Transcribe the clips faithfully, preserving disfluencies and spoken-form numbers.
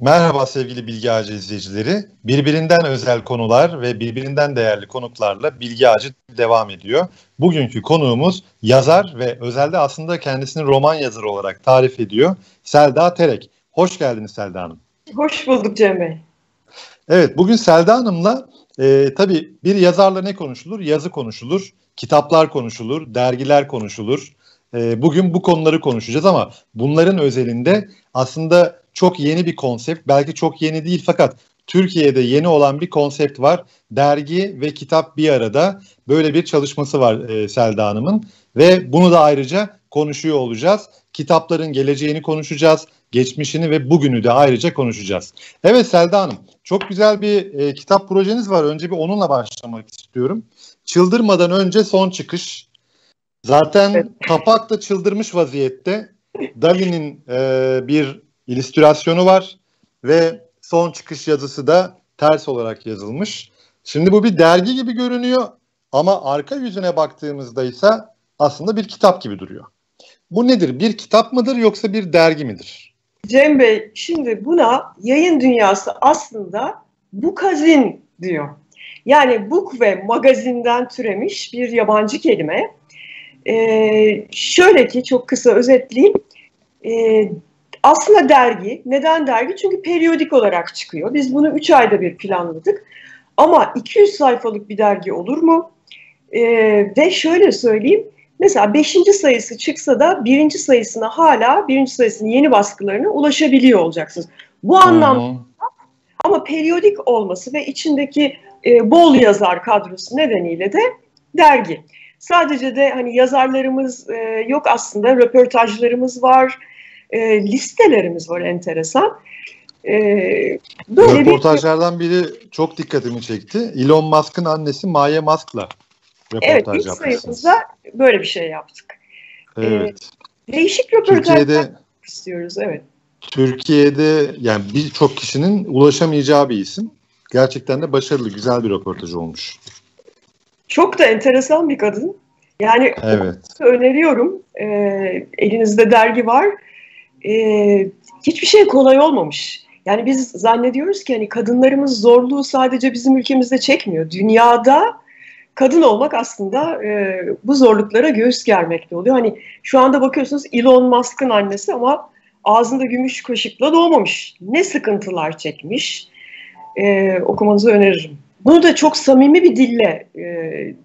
Merhaba sevgili Bilgi Ağacı izleyicileri. Birbirinden özel konular ve birbirinden değerli konuklarla Bilgi Ağacı devam ediyor. Bugünkü konuğumuz yazar ve özelde aslında kendisini roman yazarı olarak tarif ediyor Selda Terek. Hoş geldiniz Selda Hanım. Hoş bulduk Cem Bey. Evet, bugün Selda Hanım'la e, tabii bir yazarla ne konuşulur? Yazı konuşulur, kitaplar konuşulur, dergiler konuşulur. E, bugün bu konuları konuşacağız ama bunların özelinde aslında çok yeni bir konsept, belki çok yeni değil fakat Türkiye'de yeni olan bir konsept var. Dergi ve kitap bir arada, böyle bir çalışması var e, Selda Hanım'ın ve bunu da ayrıca konuşuyor olacağız. Kitapların geleceğini konuşacağız, geçmişini ve bugünü de ayrıca konuşacağız. Evet Selda Hanım, çok güzel bir e, kitap projeniz var. Önce bir onunla başlamak istiyorum. Çıldırmadan Önce Son Çıkış. Zaten kapak da çıldırmış vaziyette. Dali'nin e, bir illüstrasyonu var ve son çıkış yazısı da ters olarak yazılmış. Şimdi bu bir dergi gibi görünüyor ama arka yüzüne baktığımızda ise aslında bir kitap gibi duruyor. Bu nedir? Bir kitap mıdır yoksa bir dergi midir? Cem Bey, şimdi buna yayın dünyası aslında bukazin diyor. Yani book ve magazinden türemiş bir yabancı kelime. Ee, şöyle ki çok kısa özetleyeyim. Ee, Aslında dergi, neden dergi? Çünkü periyodik olarak çıkıyor. Biz bunu üç ayda bir planladık. Ama iki yüz sayfalık bir dergi olur mu? Ee, ve şöyle söyleyeyim, mesela beşinci sayısı çıksa da birinci sayısına hala, birinci sayısının yeni baskılarına ulaşabiliyor olacaksınız. Bu anlamda ama periyodik olması ve içindeki e, bol yazar kadrosu nedeniyle de dergi. Sadece de hani yazarlarımız e, yok aslında, röportajlarımız var. E, listelerimiz var enteresan. E, böyle Röportajlardan bir... biri çok dikkatimi çekti. Elon Musk'ın annesi Maya Musk'la röportaj evet, yapmışsınız. Evet, ilk sayımızda böyle bir şey yaptık. Evet. E, değişik röportajlar istiyoruz, evet. Türkiye'de yani birçok kişinin ulaşamayacağı bir isim. Gerçekten de başarılı, güzel bir röportaj olmuş. Çok da enteresan bir kadın. Yani evet. Öneriyorum. E, elinizde dergi var. Ee, hiçbir şey kolay olmamış. Yani biz zannediyoruz ki hani kadınlarımız zorluğu sadece bizim ülkemizde çekmiyor. Dünyada kadın olmak aslında e, bu zorluklara göğüs germekte oluyor. Hani şu anda bakıyorsunuz Elon Musk'ın annesi ama ağzında gümüş kaşıkla doğmamış. Ne sıkıntılar çekmiş. E, okumanızı öneririm. Bunu da çok samimi bir dille e,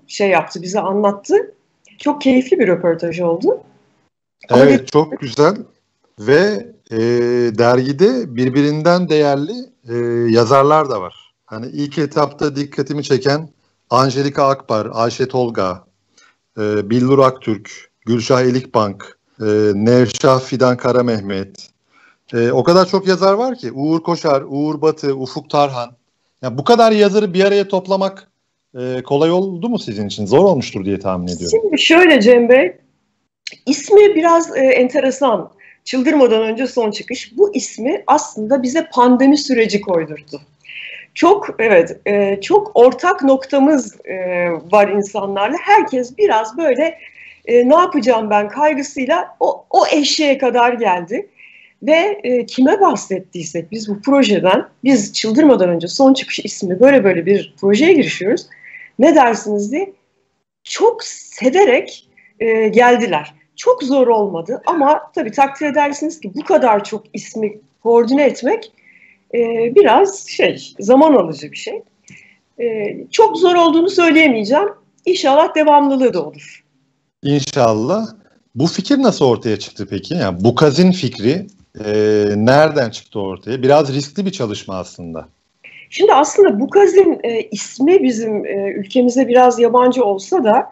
şey yaptı, bize anlattı. Çok keyifli bir röportaj oldu. Evet, çok güzel. Ve e, dergide birbirinden değerli e, yazarlar da var. Hani ilk etapta dikkatimi çeken Angelika Akbar, Ayşe Tolga, e, Billur Aktürk, Gülşah Elikbank, e, Nevşah Fidan Karamehmet. E, o kadar çok yazar var ki Uğur Koşar, Uğur Batı, Ufuk Tarhan. Yani bu kadar yazarı bir araya toplamak e, kolay oldu mu sizin için? Zor olmuştur diye tahmin ediyorum. Şimdi şöyle Cem Bey, ismi biraz e, enteresan. Çıldırmadan Önce Son Çıkış. Bu ismi aslında bize pandemi süreci koydurdu. Çok evet, e, çok ortak noktamız e, var insanlarla. Herkes biraz böyle e, ne yapacağım ben kaygısıyla o, o eşeğe kadar geldi. Ve e, kime bahsettiysek biz bu projeden, biz Çıldırmadan Önce Son Çıkış ismi böyle böyle bir projeye girişiyoruz. Ne dersiniz diye çok severek e, geldiler. Çok zor olmadı ama tabii takdir edersiniz ki bu kadar çok ismi koordine etmek e, biraz şey zaman alıcı bir şey. E, çok zor olduğunu söyleyemeyeceğim. İnşallah devamlılığı da olur. İnşallah. Bu fikir nasıl ortaya çıktı peki? Yani bu kazin fikri e, nereden çıktı ortaya? Biraz riskli bir çalışma aslında. Şimdi aslında bu kazin e, ismi bizim e, ülkemize biraz yabancı olsa da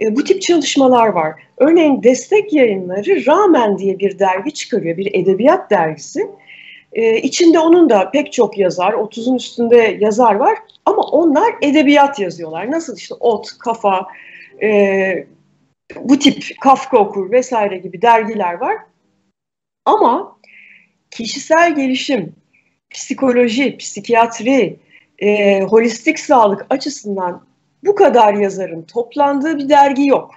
E, bu tip çalışmalar var. Örneğin Destek Yayınları Ramen diye bir dergi çıkarıyor, bir edebiyat dergisi. E, içinde onun da pek çok yazar, otuzun üstünde yazar var ama onlar edebiyat yazıyorlar. Nasıl işte Ot, Kafa, e, bu tip Kafka Okur vesaire gibi dergiler var. Ama kişisel gelişim, psikoloji, psikiyatri, e, holistik sağlık açısından bu kadar yazarın toplandığı bir dergi yok.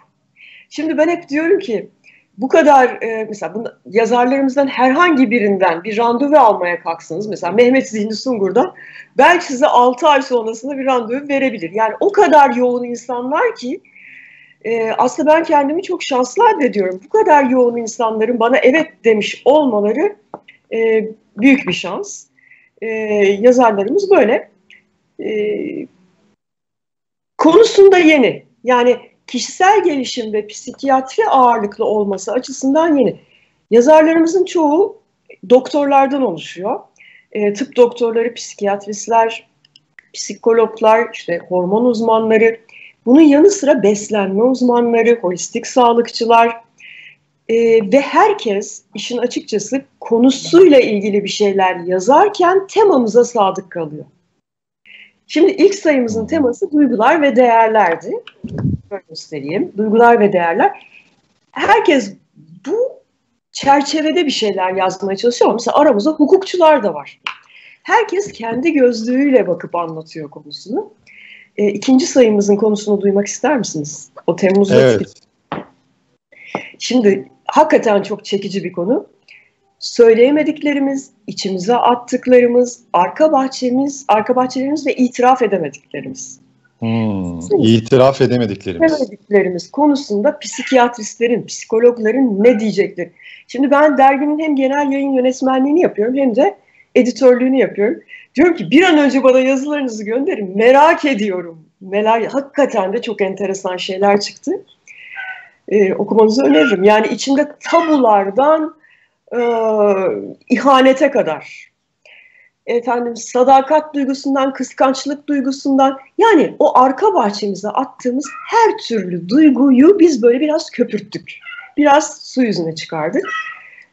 Şimdi ben hep diyorum ki Bu kadar e, mesela bunu, yazarlarımızdan herhangi birinden bir randevu almaya kalksanız, mesela Mehmet Zihni Sungur'dan, belki size altı ay sonrasında bir randevu verebilir. Yani o kadar yoğun insanlar ki e, aslında ben kendimi çok şanslı addediyorum. Bu kadar yoğun insanların bana evet demiş olmaları e, büyük bir şans. E, yazarlarımız böyle. E, konusunda yeni. Yani kişisel gelişim ve psikiyatri ağırlıklı olması açısından yeni. Yazarlarımızın çoğu doktorlardan oluşuyor. E, tıp doktorları, psikiyatristler, psikologlar, işte hormon uzmanları, bunun yanı sıra beslenme uzmanları, holistik sağlıkçılar e, ve herkes işin açıkçası konusuyla ilgili bir şeyler yazarken temamıza sadık kalıyor. Şimdi ilk sayımızın teması duygular ve değerlerdi. Böyle göstereyim. Duygular ve değerler. Herkes bu çerçevede bir şeyler yazmaya çalışıyor. Mesela aramızda hukukçular da var. Herkes kendi gözlüğüyle bakıp anlatıyor konusunu. E, ikinci sayımızın konusunu duymak ister misiniz? O Temmuz'da. Evet. Şimdi hakikaten çok çekici bir konu. Söyleyemediklerimiz, içimize attıklarımız, arka bahçemiz, arka bahçelerimiz ve itiraf edemediklerimiz. Hmm, itiraf edemediklerimiz. edemediklerimiz konusunda psikiyatristlerin, psikologların ne diyecekleri. Şimdi ben derginin hem genel yayın yönetmenliğini yapıyorum hem de editörlüğünü yapıyorum. Diyorum ki bir an önce bana yazılarınızı gönderin. Merak ediyorum. Merak, hakikaten de çok enteresan şeyler çıktı. Ee, okumanızı öneririm. Yani içinde tabulardan Ee, ihanete kadar, efendim sadakat duygusundan, kıskançlık duygusundan, yani o arka bahçemize attığımız her türlü duyguyu biz böyle biraz köpürttük, biraz su yüzüne çıkardık.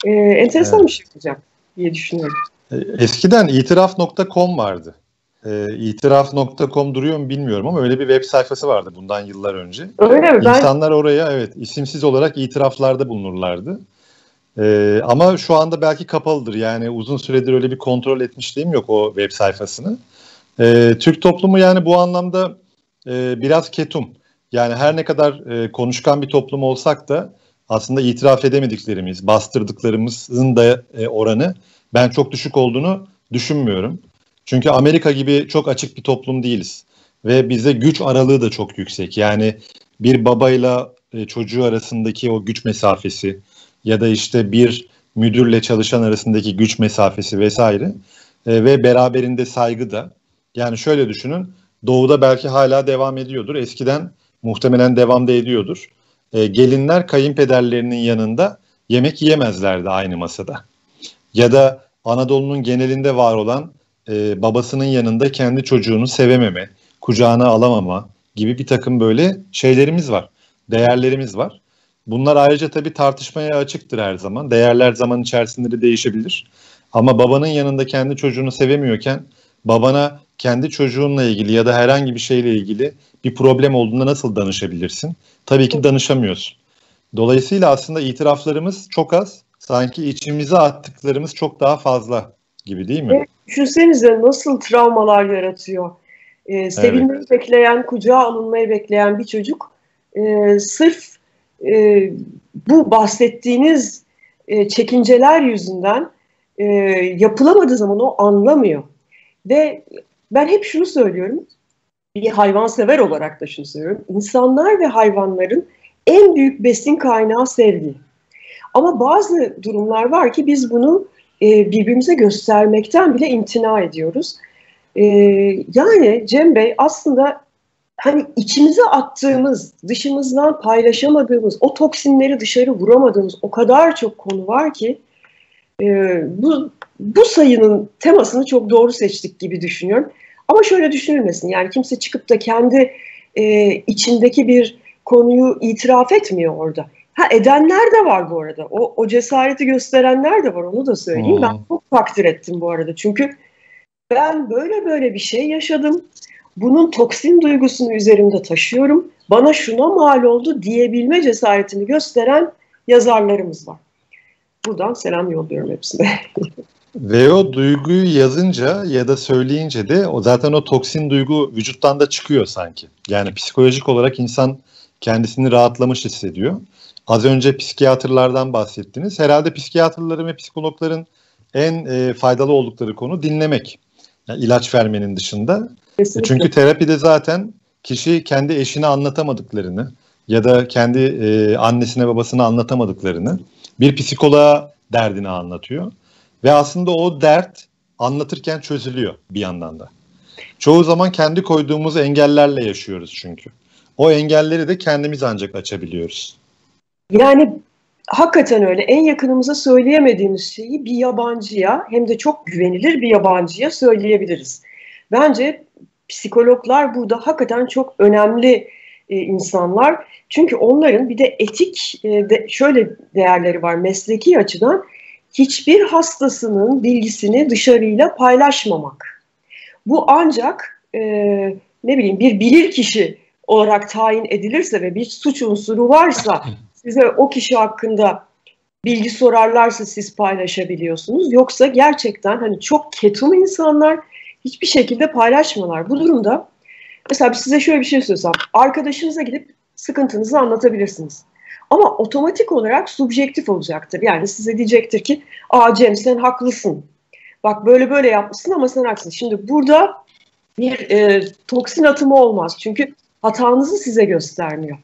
Ee, enteresan evet. Bir şey olacak diye düşünüyorum. Eskiden itiraf nokta com vardı. Ee, itiraf nokta com duruyor mu bilmiyorum ama öyle bir web sayfası vardı bundan yıllar önce. Öyle mi? İnsanlar ben... oraya evet isimsiz olarak itiraflarda bulunurlardı. Ee, ama şu anda belki kapalıdır. Yani uzun süredir öyle bir kontrol etmişliğim yok o web sayfasını. Ee, Türk toplumu yani bu anlamda e, biraz ketum. Yani her ne kadar e, konuşkan bir toplum olsak da aslında itiraf edemediklerimiz, bastırdıklarımızın da e, oranı ben çok düşük olduğunu düşünmüyorum. Çünkü Amerika gibi çok açık bir toplum değiliz. Ve bizde güç aralığı da çok yüksek. Yani bir babayla e, çocuğu arasındaki o güç mesafesi, ya da işte bir müdürle çalışan arasındaki güç mesafesi vesaire e, ve beraberinde saygı da. Yani şöyle düşünün, doğuda belki hala devam ediyordur, eskiden muhtemelen devam da ediyordur. E, gelinler kayınpederlerinin yanında yemek yiyemezlerdi aynı masada. Ya da Anadolu'nun genelinde var olan e, babasının yanında kendi çocuğunu sevememe, kucağına alamama gibi bir takım böyle şeylerimiz var, değerlerimiz var. Bunlar ayrıca tabii tartışmaya açıktır her zaman. Değerler zaman içerisinde de değişebilir. Ama babanın yanında kendi çocuğunu sevemiyorken babana kendi çocuğunla ilgili ya da herhangi bir şeyle ilgili bir problem olduğunda nasıl danışabilirsin? Tabii ki danışamıyorsun. Dolayısıyla aslında itiraflarımız çok az. Sanki içimize attıklarımız çok daha fazla gibi değil mi? Evet, düşünsenize nasıl travmalar yaratıyor. Ee, sevilmeyi evet. bekleyen, kucağa alınmayı bekleyen bir çocuk e, sırf Ee, bu bahsettiğiniz e, çekinceler yüzünden e, yapılamadığı zaman o anlamıyor. Ve ben hep şunu söylüyorum, bir hayvansever olarak da şunu söylüyorum. İnsanlar ve hayvanların en büyük besin kaynağı sevgi. Ama bazı durumlar var ki biz bunu e, birbirimize göstermekten bile imtina ediyoruz. E, yani Cem Bey aslında... Hani içimize attığımız, dışımızdan paylaşamadığımız, o toksinleri dışarı vuramadığımız o kadar çok konu var ki e, bu, bu sayının temasını çok doğru seçtik gibi düşünüyorum. Ama şöyle düşünülmesin, yani kimse çıkıp da kendi e, içindeki bir konuyu itiraf etmiyor orada. Ha, edenler de var bu arada, o, o cesareti gösterenler de var, onu da söyleyeyim. Hmm. Ben çok takdir ettim bu arada çünkü ben böyle böyle bir şey yaşadım. Bunun toksin duygusunu üzerimde taşıyorum. Bana şuna mal oldu diyebilme cesaretini gösteren yazarlarımız var. Buradan selam yolluyorum hepsine. Ve o duyguyu yazınca ya da söyleyince de o zaten o toksin duygu vücuttan da çıkıyor sanki. Yani psikolojik olarak insan kendisini rahatlamış hissediyor. Az önce psikiyatrlardan bahsettiniz. Herhalde psikiyatrların ve psikologların en e, faydalı oldukları konu dinlemek. Yani ilaç vermenin dışında. Kesinlikle. Çünkü terapide zaten kişi kendi eşine anlatamadıklarını ya da kendi e, annesine babasına anlatamadıklarını bir psikoloğa derdini anlatıyor. Ve aslında o dert anlatırken çözülüyor bir yandan da. Çoğu zaman kendi koyduğumuz engellerle yaşıyoruz çünkü. O engelleri de kendimiz ancak açabiliyoruz. Yani hakikaten öyle. En yakınımıza söyleyemediğimiz şeyi bir yabancıya, hem de çok güvenilir bir yabancıya söyleyebiliriz. Bence psikologlar burada hakikaten çok önemli e, insanlar. Çünkü onların bir de etik e, de şöyle değerleri var mesleki açıdan. Hiçbir hastasının bilgisini dışarıyla paylaşmamak. Bu ancak e, ne bileyim bir bilirkişi olarak tayin edilirse ve bir suç unsuru varsa, size o kişi hakkında bilgi sorarlarsa siz paylaşabiliyorsunuz. Yoksa gerçekten hani çok ketum insanlar hiçbir şekilde paylaşmıyorlar. Bu durumda mesela size şöyle bir şey söylesem, arkadaşınıza gidip sıkıntınızı anlatabilirsiniz. Ama otomatik olarak subjektif olacaktır. Yani size diyecektir ki, aa Cem sen haklısın. Bak böyle böyle yapmışsın ama sen haklısın. Şimdi burada bir e, toksin atımı olmaz. Çünkü hatanızı size göstermiyor.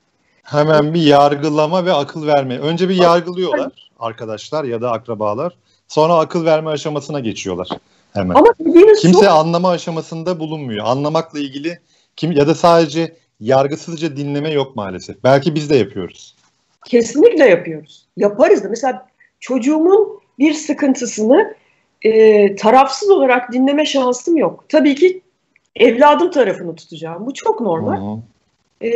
Hemen bir yargılama ve akıl verme. Önce bir yargılıyorlar arkadaşlar ya da akrabalar. Sonra akıl verme aşamasına geçiyorlar hemen. Ama kimse anlama aşamasında bulunmuyor. Anlamakla ilgili kim ya da sadece yargısızca dinleme yok maalesef. Belki biz de yapıyoruz. Kesinlikle yapıyoruz. Yaparız da. Mesela çocuğumun bir sıkıntısını e, tarafsız olarak dinleme şansım yok. Tabii ki evladım tarafını tutacağım. Bu çok normal. Hı-hı. E,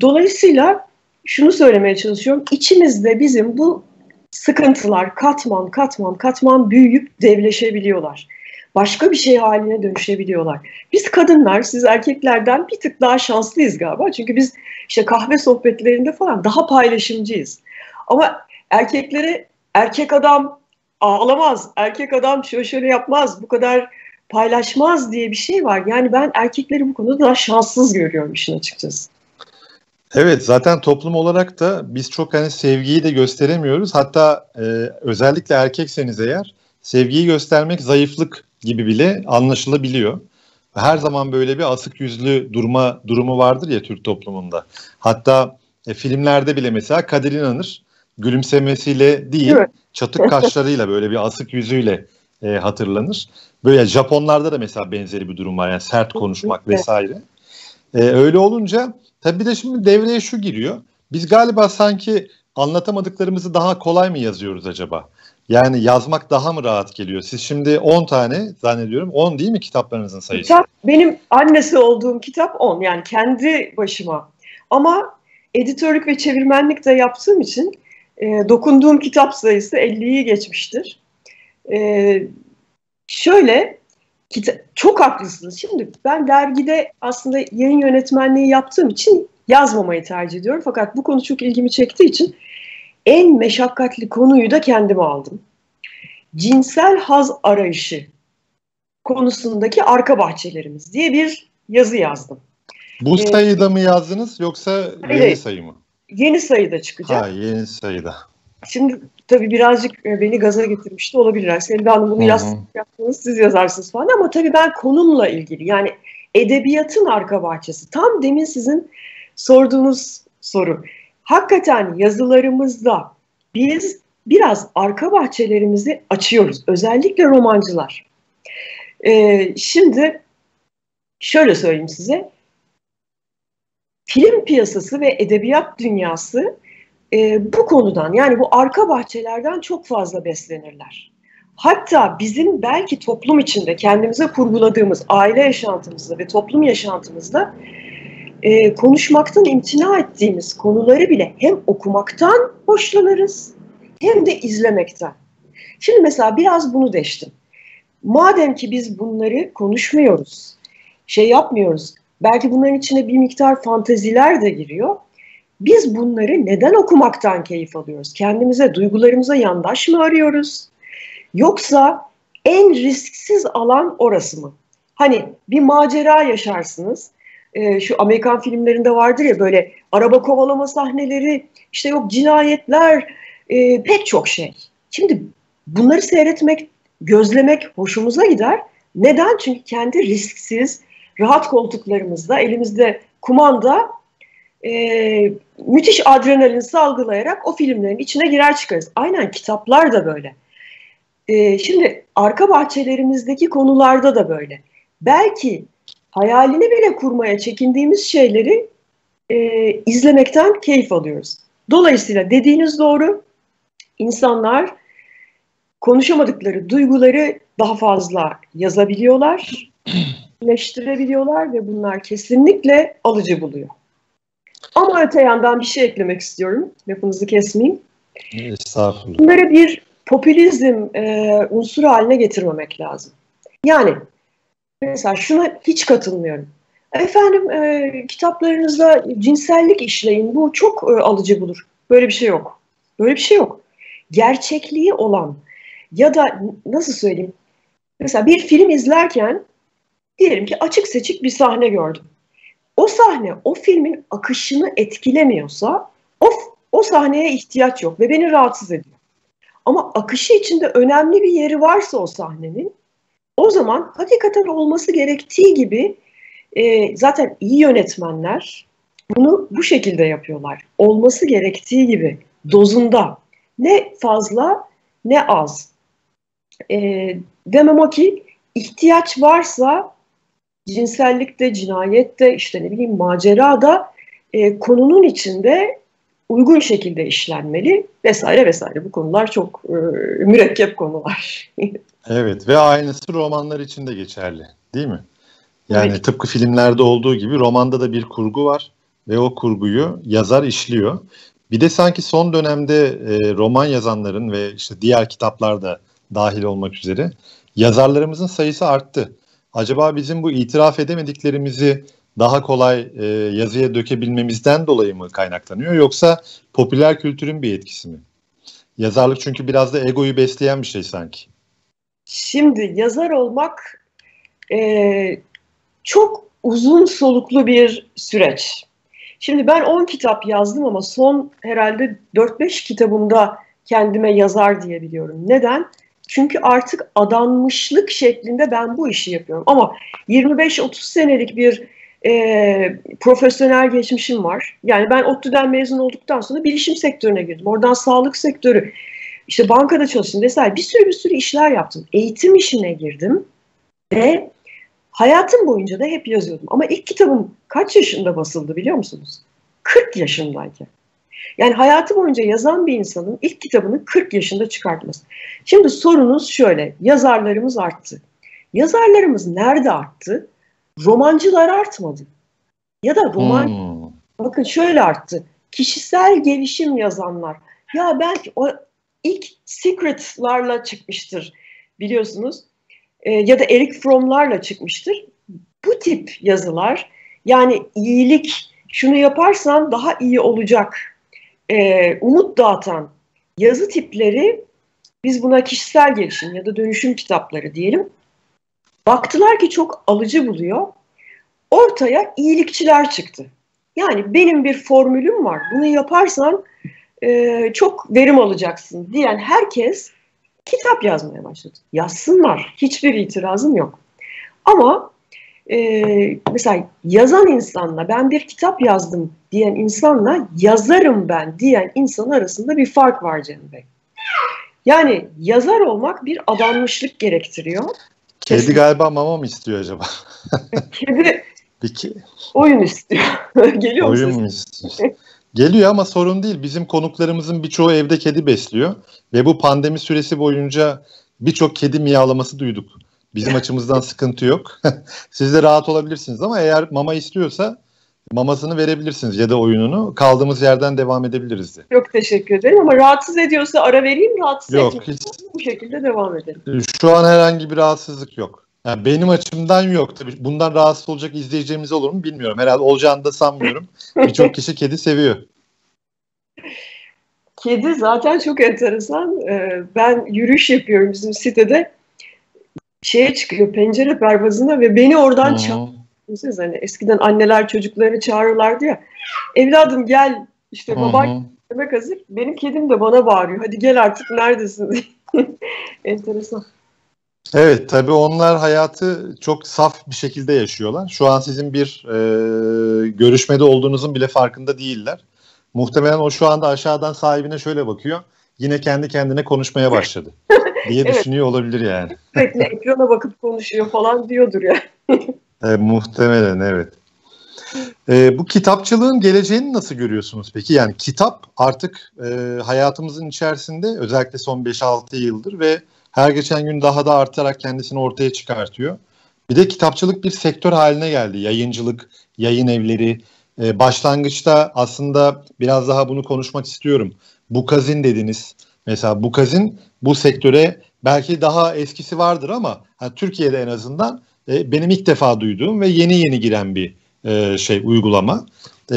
dolayısıyla şunu söylemeye çalışıyorum. İçimizde bizim bu sıkıntılar katman katman katman büyüyüp devleşebiliyorlar. Başka bir şey haline dönüşebiliyorlar. Biz kadınlar, siz erkeklerden bir tık daha şanslıyız galiba. Çünkü biz işte kahve sohbetlerinde falan daha paylaşımcıyız. Ama erkeklere erkek adam ağlamaz, erkek adam şöyle şöyle yapmaz, bu kadar paylaşmaz diye bir şey var. Yani ben erkekleri bu konuda daha şanssız görüyorum işin açıkçası. Evet, zaten toplum olarak da biz çok hani sevgiyi de gösteremiyoruz. Hatta e, özellikle erkekseniz eğer sevgiyi göstermek zayıflık gibi bile anlaşılabiliyor. Her zaman böyle bir asık yüzlü durma durumu vardır ya Türk toplumunda. Hatta e, filmlerde bile mesela Kadir İnanır gülümsemesiyle değil, evet, çatık kaşlarıyla böyle bir asık yüzüyle e, hatırlanır. Böyle Japonlarda da mesela benzeri bir durum var, yani sert konuşmak vesaire. E, öyle olunca tabii de şimdi devreye şu giriyor. Biz galiba sanki anlatamadıklarımızı daha kolay mı yazıyoruz acaba? Yani yazmak daha mı rahat geliyor? Siz şimdi on tane zannediyorum. on değil mi kitaplarınızın sayısı? Kitap, benim annesi olduğum kitap on. Yani kendi başıma. Ama editörlük ve çevirmenlik de yaptığım için e, dokunduğum kitap sayısı elliyi geçmiştir. E, şöyle, kita- çok haklısınız. Şimdi ben dergide aslında yayın yönetmenliği yaptığım için yazmamayı tercih ediyorum. Fakat bu konu çok ilgimi çektiği için en meşakkatli konuyu da kendime aldım. Cinsel haz arayışı konusundaki arka bahçelerimiz diye bir yazı yazdım. Bu sayıda ee, mı yazdınız yoksa yeni evet, sayı mı? Yeni sayıda çıkacak. Ha, yeni sayıda. Şimdi tabii birazcık beni gaza getirmişti olabilir. Selda Hanım bunu yazsanız siz yazarsınız falan ama tabii ben konumla ilgili, yani edebiyatın arka bahçesi. Tam demin sizin sorduğunuz soru. Hakikaten yazılarımızda biz biraz arka bahçelerimizi açıyoruz. Özellikle romancılar. Ee, şimdi şöyle söyleyeyim size. Film piyasası ve edebiyat dünyası e, bu konudan, yani bu arka bahçelerden çok fazla beslenirler. Hatta bizim belki toplum içinde kendimize kurguladığımız aile yaşantımızda ve toplum yaşantımızda Ee, konuşmaktan imtina ettiğimiz konuları bile hem okumaktan hoşlanırız hem de izlemekten. Şimdi mesela biraz bunu deştim. Madem ki biz bunları konuşmuyoruz, şey yapmıyoruz, belki bunların içine bir miktar fanteziler de giriyor. Biz bunları neden okumaktan keyif alıyoruz? Kendimize, duygularımıza yandaş mı arıyoruz? Yoksa en risksiz alan orası mı? Hani bir macera yaşarsınız. e, şu Amerikan filmlerinde vardır ya böyle araba kovalama sahneleri, işte yok cinayetler, e, pek çok şey. Şimdi bunları seyretmek, gözlemek hoşumuza gider. Neden? Çünkü kendi risksiz, rahat koltuklarımızda, elimizde kumanda, e, müthiş adrenalin salgılayarak o filmlerin içine girer çıkarız. Aynen kitaplar da böyle. E, şimdi arka bahçelerimizdeki konularda da böyle. Belki hayalini bile kurmaya çekindiğimiz şeyleri e, izlemekten keyif alıyoruz. Dolayısıyla dediğiniz doğru, insanlar konuşamadıkları duyguları daha fazla yazabiliyorlar, birleştirebiliyorlar ve bunlar kesinlikle alıcı buluyor. Ama öte yandan bir şey eklemek istiyorum, lafınızı kesmeyeyim. Estağfurullah. Bunları bir popülizm e, unsuru haline getirmemek lazım. Yani mesela şuna hiç katılmıyorum. Efendim e, kitaplarınızda cinsellik işleyin, bu çok e, alıcı bulur. Böyle bir şey yok. Böyle bir şey yok. Gerçekliği olan ya da nasıl söyleyeyim, mesela bir film izlerken diyelim ki açık seçik bir sahne gördüm. O sahne o filmin akışını etkilemiyorsa o, o sahneye ihtiyaç yok ve beni rahatsız ediyor. Ama akışı içinde önemli bir yeri varsa o sahnenin, o zaman hakikaten olması gerektiği gibi e, zaten iyi yönetmenler bunu bu şekilde yapıyorlar. Olması gerektiği gibi dozunda, ne fazla ne az. E, demem o ki ihtiyaç varsa cinsellikte, cinayette, işte ne bileyim macerada e, konunun içinde uygun şekilde işlenmeli vesaire vesaire. Bu konular çok e, mürekkep konular. Evet, ve aynısı romanlar için de geçerli değil mi? Yani evet. Tıpkı filmlerde olduğu gibi romanda da bir kurgu var ve o kurguyu yazar işliyor. Bir de sanki son dönemde e, roman yazanların ve işte diğer kitaplar da dahil olmak üzere yazarlarımızın sayısı arttı. Acaba bizim bu itiraf edemediklerimizi daha kolay e, yazıya dökebilmemizden dolayı mı kaynaklanıyor, yoksa popüler kültürün bir etkisi mi? Yazarlık çünkü biraz da egoyu besleyen bir şey sanki. Şimdi yazar olmak e, çok uzun soluklu bir süreç. Şimdi ben on kitap yazdım ama son herhalde dört beş kitabımda kendime yazar diyebiliyorum. Neden? Çünkü artık adanmışlık şeklinde ben bu işi yapıyorum. Ama yirmi beş otuz senelik bir e, profesyonel geçmişim var. Yani ben ODTÜ'den mezun olduktan sonra bilişim sektörüne girdim. Oradan sağlık sektörü, işte bankada çalıştım vesaire. Bir sürü bir sürü işler yaptım. Eğitim işine girdim ve hayatım boyunca da hep yazıyordum. Ama ilk kitabım kaç yaşında basıldı biliyor musunuz? kırk yaşındayken. Yani hayatı boyunca yazan bir insanın ilk kitabını kırk yaşında çıkartması. Şimdi sorunuz şöyle, yazarlarımız arttı. Yazarlarımız nerede arttı? Romancılar artmadı. Ya da roman, hmm. bakın şöyle arttı. Kişisel gelişim yazanlar. Ya belki o ilk Secret'larla çıkmıştır biliyorsunuz. E, ya da Eric Fromm'larla çıkmıştır. Bu tip yazılar, yani iyilik, şunu yaparsan daha iyi olacak, Ee, umut dağıtan yazı tipleri, biz buna kişisel gelişim ya da dönüşüm kitapları diyelim, baktılar ki çok alıcı buluyor. Ortaya iyilikçiler çıktı. Yani benim bir formülüm var, bunu yaparsan e, çok verim alacaksın diyen herkes kitap yazmaya başladı. Yazsınlar, hiçbir itirazım yok. Ama e, mesela yazan insanla ben bir kitap yazdım diyen insanla yazarım ben diyen insan arasında bir fark var Cem Bey. Yani yazar olmak bir adanmışlık gerektiriyor. Kedi Kesin... galiba mama mı istiyor acaba? Kedi Peki. oyun istiyor. Geliyor oyun mu istiyor? Geliyor ama sorun değil. Bizim konuklarımızın birçoğu evde kedi besliyor ve bu pandemi süresi boyunca birçok kedi miyavlaması duyduk. Bizim açımızdan sıkıntı yok. Siz de rahat olabilirsiniz ama eğer mama istiyorsa mamasını verebilirsiniz ya da oyununu. Kaldığımız yerden devam edebiliriz de. Çok teşekkür ederim ama rahatsız ediyorsa ara vereyim, rahatsız etmiyorsa bu şekilde devam edelim. Şu an herhangi bir rahatsızlık yok. Yani benim açımdan yok. Tabii bundan rahatsız olacak izleyeceğimiz olur mu bilmiyorum. Herhalde olacağını da sanmıyorum. Birçok kişi kedi seviyor. Kedi zaten çok enteresan. Ben yürüyüş yapıyorum bizim sitede. Şeye çıkıyor, pencere pervazına ve beni oradan çağırıyor. Siz hani eskiden anneler çocuklarını çağırırlardı ya. Evladım gel işte baban demek hazır. Benim kedim de bana bağırıyor. Hadi gel artık neredesin diye. Enteresan. Evet, tabii onlar hayatı çok saf bir şekilde yaşıyorlar. Şu an sizin bir e, görüşmede olduğunuzun bile farkında değiller. Muhtemelen o şu anda aşağıdan sahibine şöyle bakıyor. Yine kendi kendine konuşmaya başladı diye evet. Düşünüyor olabilir yani. Sürekli ekrana bakıp konuşuyor falan diyordur ya. Yani. E, muhtemelen evet. E, bu kitapçılığın geleceğini nasıl görüyorsunuz peki? Yani kitap artık e, hayatımızın içerisinde özellikle son beş altı yıldır ve her geçen gün daha da artarak kendisini ortaya çıkartıyor. Bir de kitapçılık bir sektör haline geldi. Yayıncılık, yayın evleri. Ee, başlangıçta aslında biraz daha bunu konuşmak istiyorum. Bukazin dediniz. Mesela Bukazin bu sektöre belki daha eskisi vardır ama yani Türkiye'de en azından e, benim ilk defa duyduğum ve yeni yeni giren bir e, şey uygulama. E,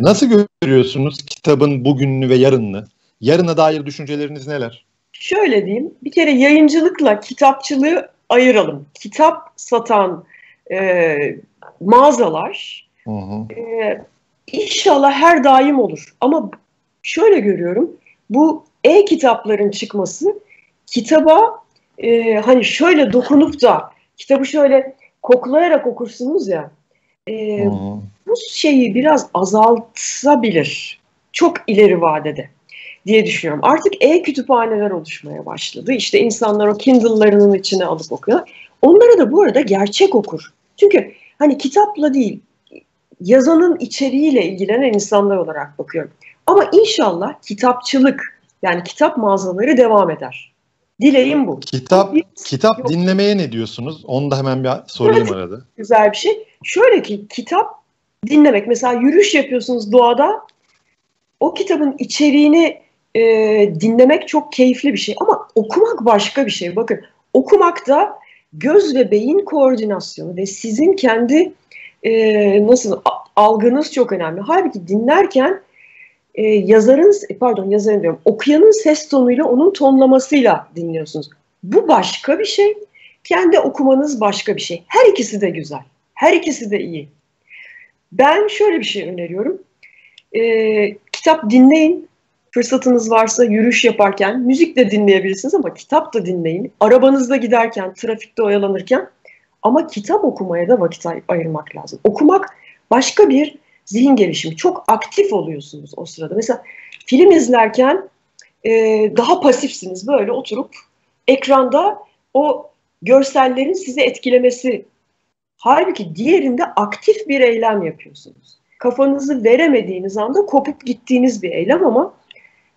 nasıl görüyorsunuz kitabın bugününü ve yarınını? Yarına dair düşünceleriniz neler? Şöyle diyeyim, bir kere yayıncılıkla kitapçılığı ayıralım. Kitap satan e, mağazalar hı hı. E, inşallah her daim olur. Ama şöyle görüyorum, bu e-kitapların çıkması kitaba e, hani şöyle dokunup da kitabı şöyle koklayarak okursunuz ya. E, hı hı. Bu şeyi biraz azaltabilir çok ileri vadede diye düşünüyorum. Artık e-kütüphaneler oluşmaya başladı. İşte insanlar o Kindle'larının içine alıp okuyorlar. Onlara da bu arada gerçek okur. Çünkü hani kitapla değil, yazanın içeriğiyle ilgilenen insanlar olarak bakıyorum. Ama inşallah kitapçılık, yani kitap mağazaları devam eder. Dileğim bu. Kitap Biz, kitap yok. Dinlemeye ne diyorsunuz? Onu da hemen bir sorayım evet, arada. Güzel bir şey. Şöyle ki kitap dinlemek. Mesela yürüyüş yapıyorsunuz doğada. O kitabın içeriğini e, dinlemek çok keyifli bir şey ama okumak başka bir şey. Bakın okumakta göz ve beyin koordinasyonu ve sizin kendi e, nasıl algınız çok önemli. Halbuki dinlerken e, yazarın pardon yazarın diyorum okuyanın ses tonuyla onun tonlamasıyla dinliyorsunuz. Bu başka bir şey. Kendi okumanız başka bir şey. Her ikisi de güzel. Her ikisi de iyi. Ben şöyle bir şey öneriyorum. Ee, kitap dinleyin, fırsatınız varsa yürüyüş yaparken, müzik de dinleyebilirsiniz ama kitap da dinleyin. Arabanızda giderken, trafikte oyalanırken ama kitap okumaya da vakit ay- ayırmak lazım. Okumak başka bir zihin gelişimi. Çok aktif oluyorsunuz o sırada. Mesela film izlerken e, daha pasifsiniz. Böyle oturup ekranda o görsellerin sizi etkilemesi. Halbuki diğerinde aktif bir eylem yapıyorsunuz. Kafanızı veremediğiniz anda kopup gittiğiniz bir eylem ama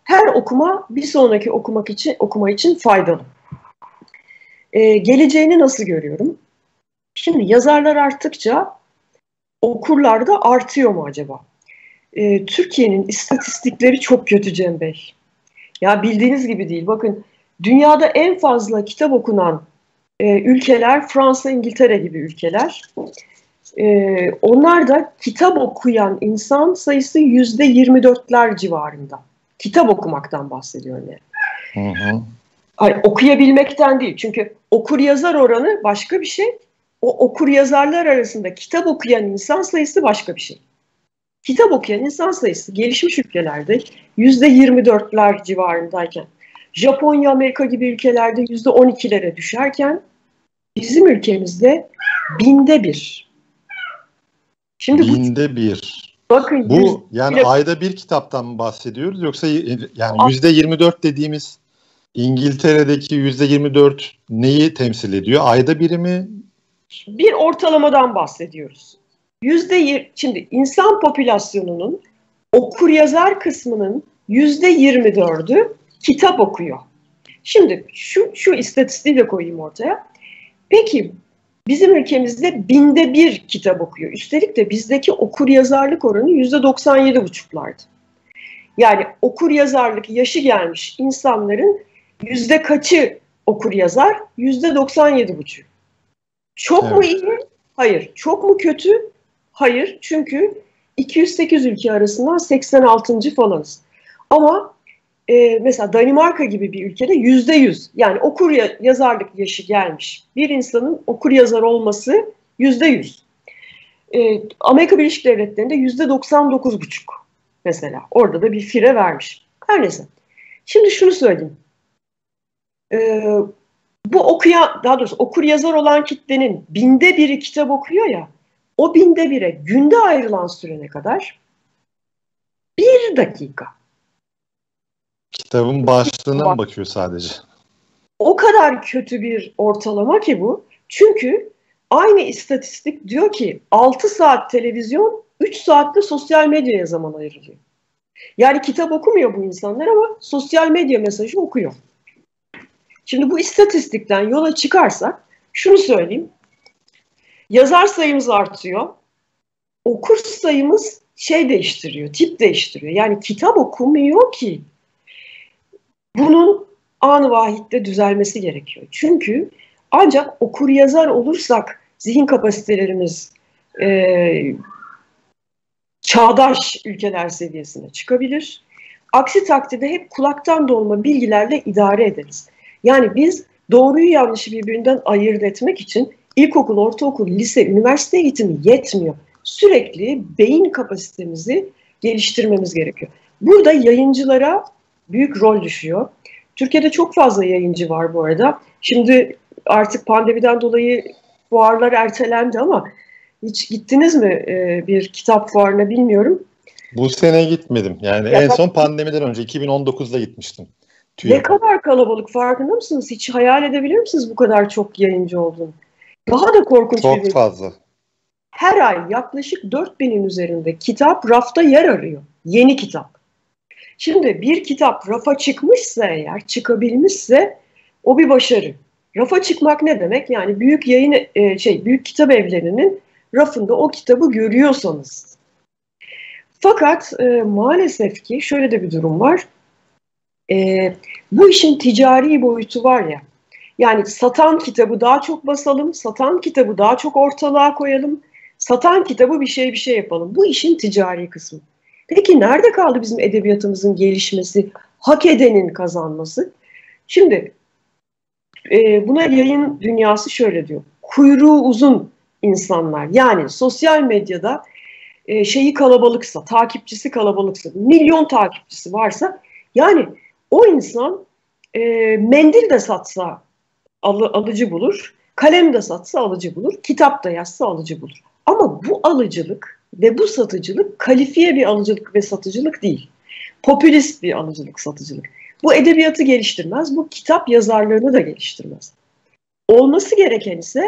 her okuma bir sonraki okumak için okuma için faydalı. Ee, geleceğini nasıl görüyorum? Şimdi yazarlar arttıkça okurlar da artıyor mu acaba? Ee, Türkiye'nin istatistikleri çok kötü Cem Bey. Ya bildiğiniz gibi değil. Bakın dünyada en fazla kitap okunan e, ülkeler Fransa, İngiltere gibi ülkeler. Ee, onlar da kitap okuyan insan sayısı yüzde yirmi dörtler civarında. Kitap okumaktan bahsediyorum yani. Hı hı. Hayır, okuyabilmekten değil. Çünkü okur yazar oranı başka bir şey. O okur yazarlar arasında kitap okuyan insan sayısı başka bir şey. Kitap okuyan insan sayısı gelişmiş ülkelerde yüzde yirmi dörtler civarındayken, Japonya, Amerika gibi ülkelerde yüzde on ikilere düşerken bizim ülkemizde binde bir. Şimdi binde bu, bir. Bakın, bu yüz, yani bile, ayda bir kitaptan mı bahsediyoruz yoksa yani yüzde yirmi dört dediğimiz İngiltere'deki yüzde yirmi dört neyi temsil ediyor? Ayda biri mi? Bir ortalamadan bahsediyoruz. Yüzde şimdi insan popülasyonunun okuryazar kısmının yüzde yirmi dördü kitap okuyor. Şimdi şu şu istatistiği de koyayım ortaya. Peki. Bizim ülkemizde binde bir kitap okuyor. Üstelik de bizdeki okuryazarlık oranı yüzde doksan yedi buçuklardı. Yani okuryazarlık yaşı gelmiş insanların yüzde kaçı okuryazar? Yüzde doksan yedi buçuk. Çok evet. Mu iyi? Hayır. Çok mu kötü? Hayır. Çünkü iki yüz sekiz ülke arasından seksen altıncı falanız. Ama e, mesela Danimarka gibi bir ülkede yüzde yüz. Yani okur yazarlık yaşı gelmiş. Bir insanın okur yazar olması yüzde yüz. e, Amerika Birleşik Devletleri'nde yüzde doksan dokuz buçuk mesela. Orada da bir fire vermiş. Her neyse. Şimdi şunu söyleyeyim. E, bu okuya, daha doğrusu okur yazar olan kitlenin binde biri kitap okuyor ya, o binde bire günde ayrılan sürene kadar bir dakika. Kitabın başlığına mı bakıyor sadece? O kadar kötü bir ortalama ki bu. Çünkü aynı istatistik diyor ki altı saat televizyon, üç saatte sosyal medyaya zaman ayrılıyor. Yani kitap okumuyor bu insanlar ama sosyal medya mesajı okuyor. Şimdi bu istatistikten yola çıkarsak şunu söyleyeyim. Yazar sayımız artıyor. Okur sayımız şey değiştiriyor, tip değiştiriyor. Yani kitap okumuyor ki. Bunun an-ı vahitte düzelmesi gerekiyor. Çünkü ancak okur yazar olursak zihin kapasitelerimiz e, çağdaş ülkeler seviyesine çıkabilir. Aksi takdirde hep kulaktan dolma bilgilerle idare ederiz. Yani biz doğruyu yanlışı birbirinden ayırt etmek için ilkokul, ortaokul, lise, üniversite eğitimi yetmiyor. Sürekli beyin kapasitemizi geliştirmemiz gerekiyor. Burada yayıncılara büyük rol düşüyor. Türkiye'de çok fazla yayıncı var bu arada. Şimdi artık pandemiden dolayı fuarlar ertelendi ama hiç gittiniz mi bir kitap fuarına bilmiyorum. Bu sene gitmedim. Yani ya en son pandemiden önce iki bin on dokuzda gitmiştim. Tüyü. Ne kadar kalabalık, farkında mısınız? Hiç hayal edebilir misiniz bu kadar çok yayıncı olduğunu? Daha da korkunç çok bir şey. Çok fazla. Her ay yaklaşık dört binin üzerinde kitap rafta yer arıyor. Yeni kitap. Şimdi bir kitap rafa çıkmışsa eğer, çıkabilmişse o bir başarı. Rafa çıkmak ne demek? Yani büyük yayın e, şey büyük kitap evlerinin rafında o kitabı görüyorsanız. Fakat e, maalesef ki şöyle de bir durum var. E, bu işin ticari boyutu var ya. Yani satan kitabı daha çok basalım, satan kitabı daha çok ortalığa koyalım, satan kitabı bir şey bir şey yapalım. Bu işin ticari kısmı. Peki nerede kaldı bizim edebiyatımızın gelişmesi, hak edenin kazanması? Şimdi e, buna yayın dünyası şöyle diyor. Kuyruğu uzun insanlar, yani sosyal medyada e, şeyi kalabalıksa, takipçisi kalabalıksa, milyon takipçisi varsa, yani o insan e, mendil de satsa al, alıcı bulur, kalem de satsa alıcı bulur, kitap da yazsa alıcı bulur. Ama bu alıcılık ve bu satıcılık kalifiye bir alıcılık ve satıcılık değil. Popülist bir alıcılık, satıcılık. Bu edebiyatı geliştirmez, bu kitap yazarlarını da geliştirmez. Olması gereken ise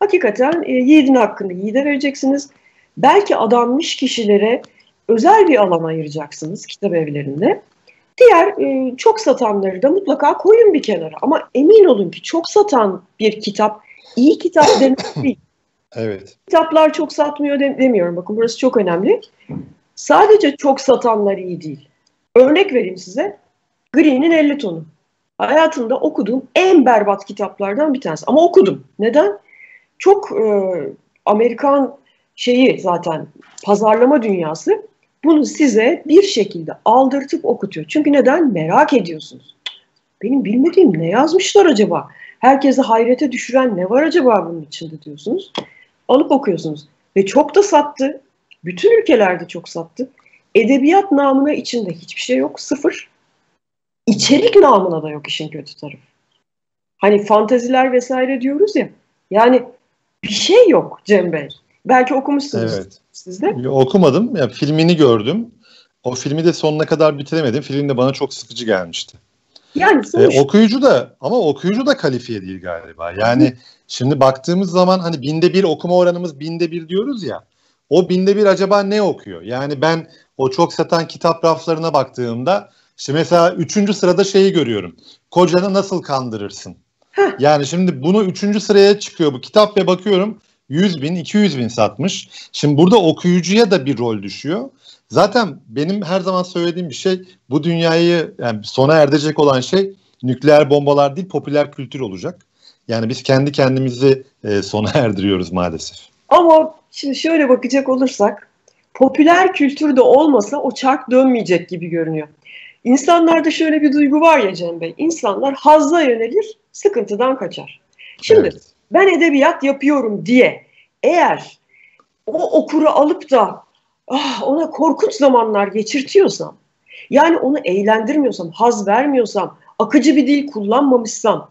hakikaten e, yiğidin hakkını yiğide vereceksiniz. Belki adanmış kişilere özel bir alan ayıracaksınız kitap evlerinde. Diğer e, çok satanları da mutlaka koyun bir kenara. Ama emin olun ki çok satan bir kitap, iyi kitap demek değil. Evet. Kitaplar çok satmıyor demiyorum. Bakın burası çok önemli. Sadece çok satanlar iyi değil. Örnek vereyim size. Green'in elli tonu. Hayatımda okuduğum en berbat kitaplardan bir tanesi. Ama okudum. Neden? Çok e, Amerikan şeyi zaten pazarlama dünyası bunu size bir şekilde aldırtıp okutuyor. Çünkü neden? Merak ediyorsunuz. Benim bilmediğim ne yazmışlar acaba? Herkesi hayrete düşüren ne var acaba bunun içinde diyorsunuz. Alıp okuyorsunuz. Ve çok da sattı. Bütün ülkelerde çok sattı. Edebiyat namına içinde hiçbir şey yok. Sıfır. İçerik namına da yok işin kötü tarafı. Hani fanteziler vesaire diyoruz ya. Yani bir şey yok Cem Bey. Belki okumuşsunuz. Evet. Siz de. Okumadım. Yani filmini gördüm. O filmi de sonuna kadar bitiremedim. Film de bana çok sıkıcı gelmişti. Yani sonuç... e, okuyucu da ama okuyucu da kalifiye değil galiba. Yani Hı. şimdi baktığımız zaman hani binde bir okuma oranımız binde bir diyoruz ya. O binde bir acaba ne okuyor? Yani ben o çok satan kitap raflarına baktığımda işte mesela üçüncü sırada şeyi görüyorum. Kocanı nasıl kandırırsın? Heh. Yani şimdi bunu üçüncü sıraya çıkıyor bu kitap ve bakıyorum yüz bin iki yüz bin satmış. Şimdi burada okuyucuya da bir rol düşüyor. Zaten benim her zaman söylediğim bir şey, bu dünyayı yani sona erdirecek olan şey nükleer bombalar değil, popüler kültür olacak. Yani biz kendi kendimizi e, sona erdiriyoruz maalesef. Ama şimdi şöyle bakacak olursak, popüler kültür de olmasa o çark dönmeyecek gibi görünüyor. İnsanlarda şöyle bir duygu var ya Cem Bey, insanlar hazza yönelir, sıkıntıdan kaçar. Şimdi evet. Ben edebiyat yapıyorum diye eğer o okuru alıp da ah, ona korkunç zamanlar geçirtiyorsam, yani onu eğlendirmiyorsam, haz vermiyorsam, akıcı bir dil kullanmamışsam,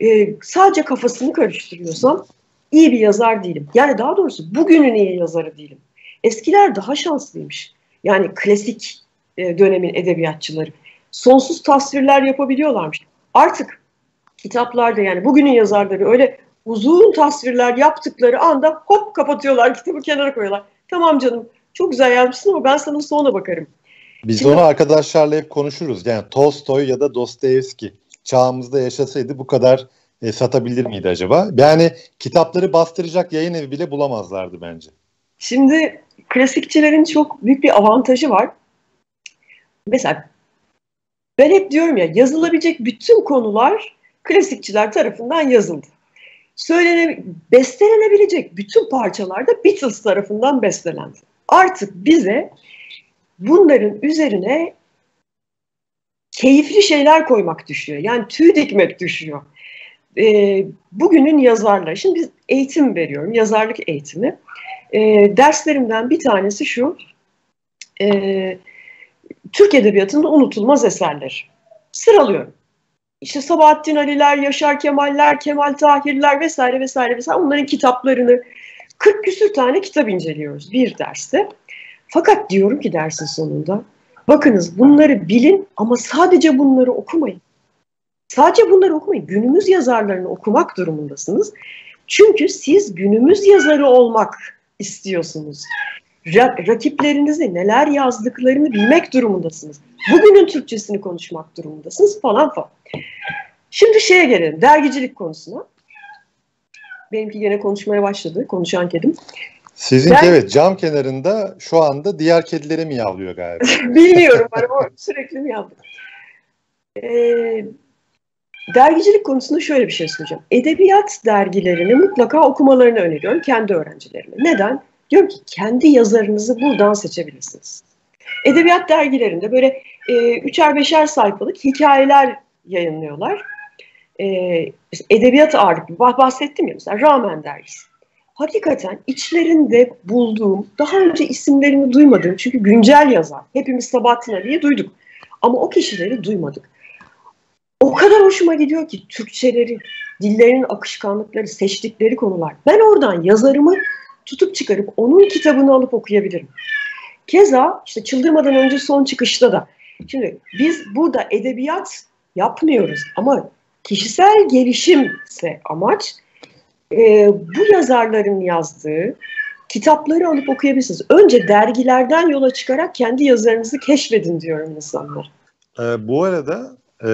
e, sadece kafasını karıştırıyorsam iyi bir yazar değilim. Yani daha doğrusu bugünün iyi yazarı değilim. Eskiler daha şanslıymış. Yani klasik e, dönemin edebiyatçıları sonsuz tasvirler yapabiliyorlarmış. Artık kitaplarda, yani bugünün yazarları öyle uzun tasvirler yaptıkları anda hop kapatıyorlar, kitabı kenara koyuyorlar. Tamam canım, çok güzel yazmışsın ama ben sana sonra bakarım. Biz Şimdi, onu arkadaşlarla hep konuşuruz. Yani Tolstoy ya da Dostoyevski çağımızda yaşasaydı bu kadar e, satabilir miydi acaba? Yani kitapları bastıracak yayın evi bile bulamazlardı bence. Şimdi klasikçilerin çok büyük bir avantajı var. Mesela ben hep diyorum ya, yazılabilecek bütün konular klasikçiler tarafından yazıldı. Söylene, bestelenebilecek bütün parçalar da Beatles tarafından bestelendi. Artık bize bunların üzerine keyifli şeyler koymak düşüyor. Yani tüy dikmek düşüyor. E, bugünün yazarları. Şimdi biz eğitim veriyorum, yazarlık eğitimi. E, derslerimden bir tanesi şu, e, Türk Edebiyatı'nda unutulmaz eserler. Sıralıyorum. İşte Sabahattin Ali'ler, Yaşar Kemal'ler, Kemal Tahir'ler vesaire vesaire vesaire, onların kitaplarını kırk küsür tane kitap inceliyoruz bir derste. Fakat diyorum ki dersin sonunda, bakınız bunları bilin ama sadece bunları okumayın. Sadece bunları okumayın. Günümüz yazarlarını okumak durumundasınız. Çünkü siz günümüz yazarı olmak istiyorsunuz. Ra- rakiplerinizi neler yazdıklarını bilmek durumundasınız. Bugünün Türkçesini konuşmak durumundasınız falan falan. Şimdi şeye gelelim, dergicilik konusuna. Benimki gene konuşmaya başladı, konuşan kedim. Sizinki ben, evet, cam kenarında şu anda diğer kedilere mi yavlıyor galiba? Bilmiyorum ama sürekli mi yavlıyor? Ee, dergicilik konusunda şöyle bir şey söyleyeceğim. Edebiyat dergilerini mutlaka okumalarını öneriyorum kendi öğrencilerime. Neden? Diyorum ki kendi yazarınızı buradan seçebilirsiniz. Edebiyat dergilerinde böyle e, üçer beşer sayfalık hikayeler yayınlıyorlar. E, edebiyat ağırlıklı, bahsettim ya mesela Ramen dergisi. Hakikaten içlerinde bulduğum, daha önce isimlerini duymadığım, çünkü güncel yazar, hepimiz Sabahattin Ali'yi duyduk ama o kişileri duymadık. O kadar hoşuma gidiyor ki Türkçeleri, dillerin akışkanlıkları, seçtikleri konular. Ben oradan yazarımı tutup çıkarıp onun kitabını alıp okuyabilirim. Keza işte Çıldırmadan Önce Son Çıkış'ta da. Şimdi biz burada edebiyat yapmıyoruz ama kişisel gelişimse amaç, e, bu yazarların yazdığı kitapları alıp okuyabilirsiniz. Önce dergilerden yola çıkarak kendi yazarınızı keşfedin diyorum insanlar. E, bu arada e,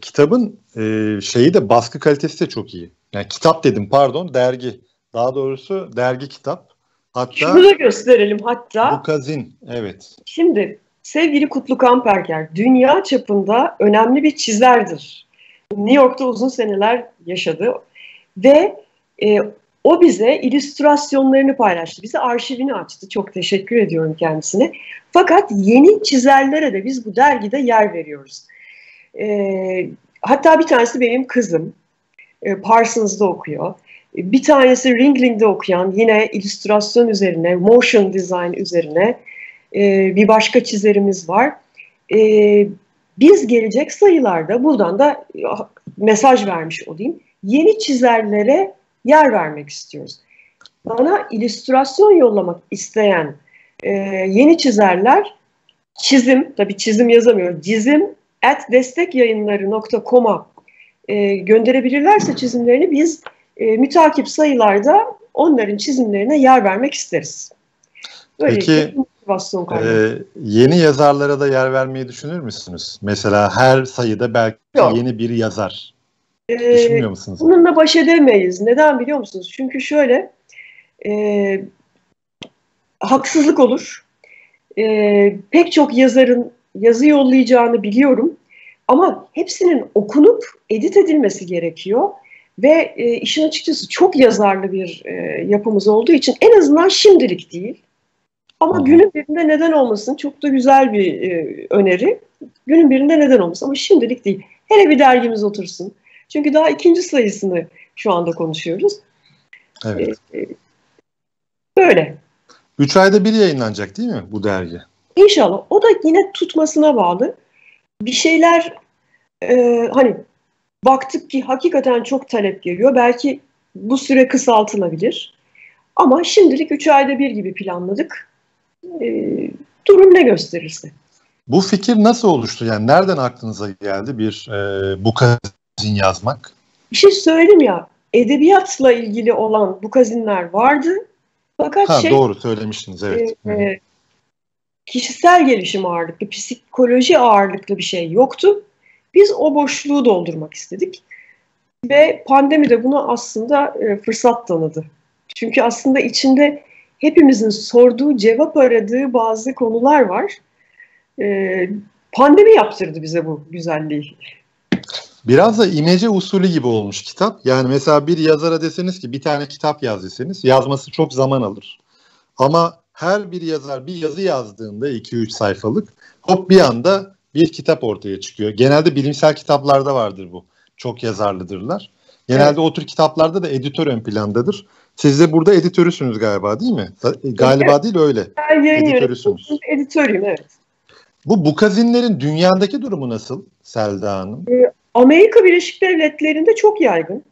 kitabın e, şeyi de, baskı kalitesi de çok iyi. Yani kitap dedim pardon, dergi. Daha doğrusu dergi kitap. Hatta şunu da gösterelim hatta. Bu kazin, evet. Şimdi sevgili Kutlu Kamperker dünya çapında önemli bir çizerdir. New York'ta uzun seneler yaşadı ve e, o bize illüstrasyonlarını paylaştı. Bize arşivini açtı. Çok teşekkür ediyorum kendisine. Fakat yeni çizerlere de biz bu dergide yer veriyoruz. E, hatta bir tanesi benim kızım. E, Parsons'da okuyor. Bir tanesi Ringling'de okuyan, yine illüstrasyon üzerine, motion design üzerine e, bir başka çizerimiz var. E, biz gelecek sayılarda, buradan da mesaj vermiş olayım, yeni çizerlere yer vermek istiyoruz. Bana illüstrasyon yollamak isteyen e, yeni çizerler, çizim, tabii çizim yazamıyorum, çizim at destekyayınları nokta com'a e, gönderebilirlerse çizimlerini biz E, mütakip sayılarda onların çizimlerine yer vermek isteriz. Böyle. Peki e, yeni yazarlara da yer vermeyi düşünür müsünüz? Mesela her sayıda belki Yok. yeni bir yazar. E, Düşünmüyor musunuz? Bununla baş edemeyiz. Neden biliyor musunuz? Çünkü şöyle e, haksızlık olur. E, pek çok yazarın yazı yollayacağını biliyorum. Ama hepsinin okunup edit edilmesi gerekiyor. Ve e, işin açıkçası çok yazarlı bir e, yapımız olduğu için en azından şimdilik değil. Ama günün birinde neden olmasın, çok da güzel bir e, öneri. Günün birinde neden olmasın ama şimdilik değil. Hele bir dergimiz otursun. Çünkü daha ikinci sayısını şu anda konuşuyoruz. Evet. E, e, böyle. Üç ayda bir yayınlanacak değil mi bu dergi? İnşallah. O da yine tutmasına bağlı. Bir şeyler e, hani baktık ki hakikaten çok talep geliyor. Belki bu süre kısaltılabilir. Ama şimdilik üç ayda bir gibi planladık. E, durum ne gösterirse. Bu fikir nasıl oluştu? Yani nereden aklınıza geldi bir e, bu kazin yazmak? Bir şey söyleyeyim ya. Edebiyatla ilgili olan bu kazinler vardı. Fakat ha, şey, doğru söylemiştiniz, evet. E, e, kişisel gelişim ağırlıklı, psikoloji ağırlıklı bir şey yoktu. Biz o boşluğu doldurmak istedik. Ve pandemi de buna aslında e, fırsat tanıdı. Çünkü aslında içinde hepimizin sorduğu, cevap aradığı bazı konular var. E, pandemi yaptırdı bize bu güzelliği. Biraz da imece usulü gibi olmuş kitap. Yani mesela bir yazara deseniz ki bir tane kitap yaz deseniz, yazması çok zaman alır. Ama her bir yazar bir yazı yazdığında iki üç sayfalık hop bir anda bir kitap ortaya çıkıyor. Genelde bilimsel kitaplarda vardır bu. Çok yazarlıdırlar. Genelde evet. O tür kitaplarda da editör ön plandadır. Siz de burada editörüsünüz galiba değil mi? Galiba evet. Değil öyle. Ben editörüsünüz. Editörüyüm, evet. Bu bukazinlerin dünyadaki durumu nasıl Selda Hanım? Ee, Amerika Birleşik Devletleri'nde çok yaygın.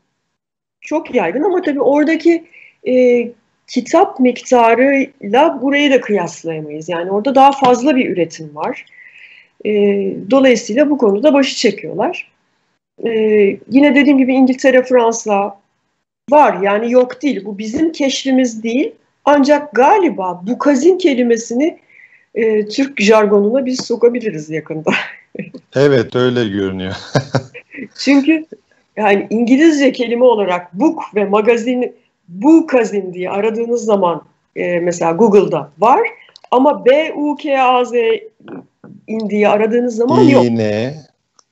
Çok yaygın ama tabii oradaki e, kitap miktarıyla burayı da kıyaslayamayız. Yani orada daha fazla bir üretim var. E, dolayısıyla bu konuda başı çekiyorlar. E, yine dediğim gibi İngiltere, Fransa var. Yani yok değil. Bu bizim keşfimiz değil. Ancak galiba bukazin kelimesini e, Türk jargonuna biz sokabiliriz yakında. Evet, öyle görünüyor. Çünkü yani İngilizce kelime olarak book ve magazin, bukazin diye aradığınız zaman e, mesela Google'da var ama B U K A Z-in diye aradığınız zaman yok. Yine,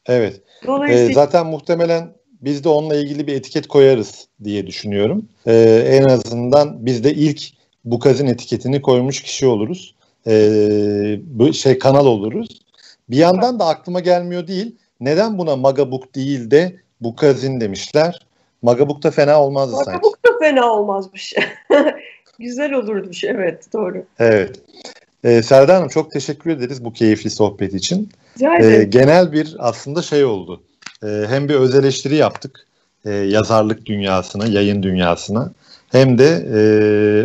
evet. Dolayısıyla... E, zaten muhtemelen biz de onunla ilgili bir etiket koyarız diye düşünüyorum. E, en azından biz de ilk bukazin etiketini koymuş kişi oluruz. E, bu şey kanal oluruz. Bir yandan da aklıma gelmiyor değil. Neden buna Magabook değil de bukazin demişler? Magabook da fena olmazdı sanki. Magabook da fena olmazmış. Güzel olurmuş, evet, doğru. Evet. Ee, Selda Hanım çok teşekkür ederiz bu keyifli sohbet için. Ee, genel bir aslında şey oldu. Ee, hem bir öz eleştiri yaptık e, yazarlık dünyasına, yayın dünyasına. Hem de e,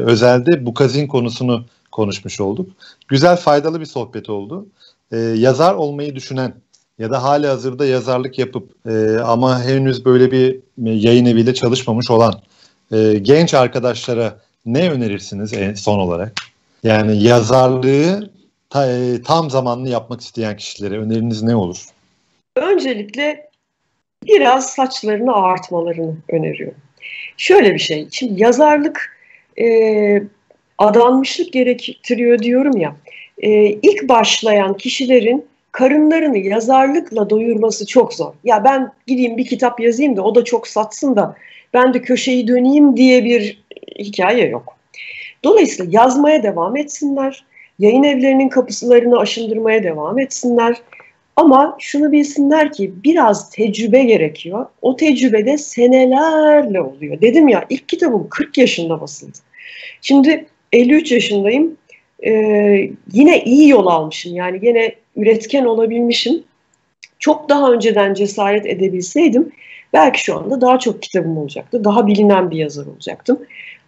özelde bukazin konusunu konuşmuş olduk. Güzel, faydalı bir sohbet oldu. Ee, yazar olmayı düşünen ya da hali hazırda yazarlık yapıp e, ama henüz böyle bir yayın eviyle çalışmamış olan e, genç arkadaşlara ne önerirsiniz en son olarak? Yani yazarlığı ta, e, tam zamanlı yapmak isteyen kişilere öneriniz ne olur? Öncelikle biraz saçlarını ağartmalarını öneriyorum. Şöyle bir şey, şimdi yazarlık e, adanmışlık gerektiriyor diyorum ya. Ee, ilk başlayan kişilerin karınlarını yazarlıkla doyurması çok zor. Ya ben gideyim bir kitap yazayım da o da çok satsın da ben de köşeyi döneyim diye bir hikaye yok. Dolayısıyla yazmaya devam etsinler. Yayın evlerinin kapılarını aşındırmaya devam etsinler. Ama şunu bilsinler ki biraz tecrübe gerekiyor. O tecrübede senelerle oluyor. Dedim ya, ilk kitabım kırk yaşında basıldı. Şimdi elli üç yaşındayım. Ee, yine iyi yol almışım, yani yine üretken olabilmişim. Çok daha önceden cesaret edebilseydim belki şu anda daha çok kitabım olacaktı, daha bilinen bir yazar olacaktım.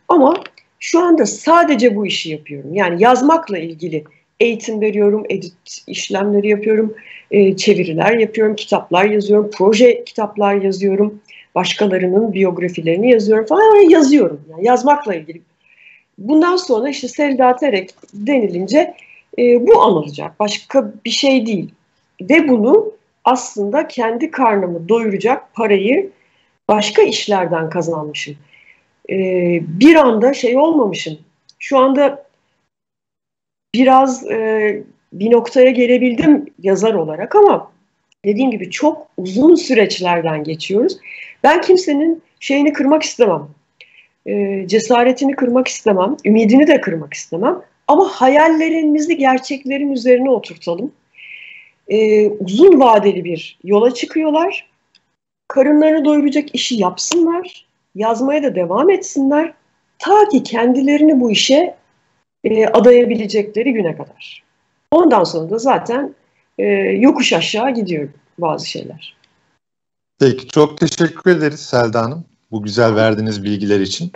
Ama şu anda sadece bu işi yapıyorum, yani yazmakla ilgili eğitim veriyorum, edit işlemleri yapıyorum, e, çeviriler yapıyorum, kitaplar yazıyorum, proje kitaplar yazıyorum, başkalarının biyografilerini yazıyorum falan, yazıyorum yani yazmakla ilgili. Bundan sonra işte Selda Terek denilince e, bu anılacak. Başka bir şey değil. Ve bunu aslında kendi karnımı doyuracak parayı başka işlerden kazanmışım. E, bir anda şey olmamışım. Şu anda biraz e, bir noktaya gelebildim yazar olarak ama dediğim gibi çok uzun süreçlerden geçiyoruz. Ben kimsenin şeyini kırmak istemem. Cesaretini kırmak istemem, ümidini de kırmak istemem. Ama hayallerimizi gerçeklerin üzerine oturtalım. Ee, uzun vadeli bir yola çıkıyorlar. Karınlarını doyuracak işi yapsınlar. Yazmaya da devam etsinler. Ta ki kendilerini bu işe e, adayabilecekleri güne kadar. Ondan sonra da zaten e, yokuş aşağı gidiyor bazı şeyler. Peki, çok teşekkür ederiz Selda Hanım bu güzel verdiğiniz bilgiler için.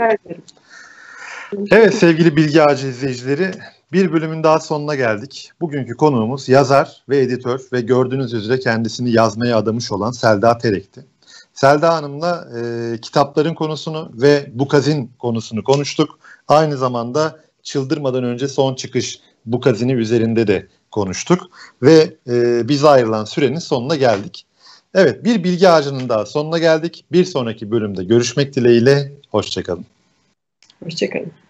Evet sevgili Bilgi Ağacı izleyicileri, bir bölümün daha sonuna geldik. Bugünkü konuğumuz yazar ve editör ve gördüğünüz üzere kendisini yazmaya adamış olan Selda Terek'ti. Selda Hanım'la e, kitapların konusunu ve bukazin konusunu konuştuk. Aynı zamanda Çıldırmadan Önce Son Çıkış bukazini üzerinde de konuştuk. Ve e, bize ayrılan sürenin sonuna geldik. Evet, bir bilgi ağacının daha sonuna geldik. Bir sonraki bölümde görüşmek dileğiyle. Hoşçakalın. Hoşçakalın.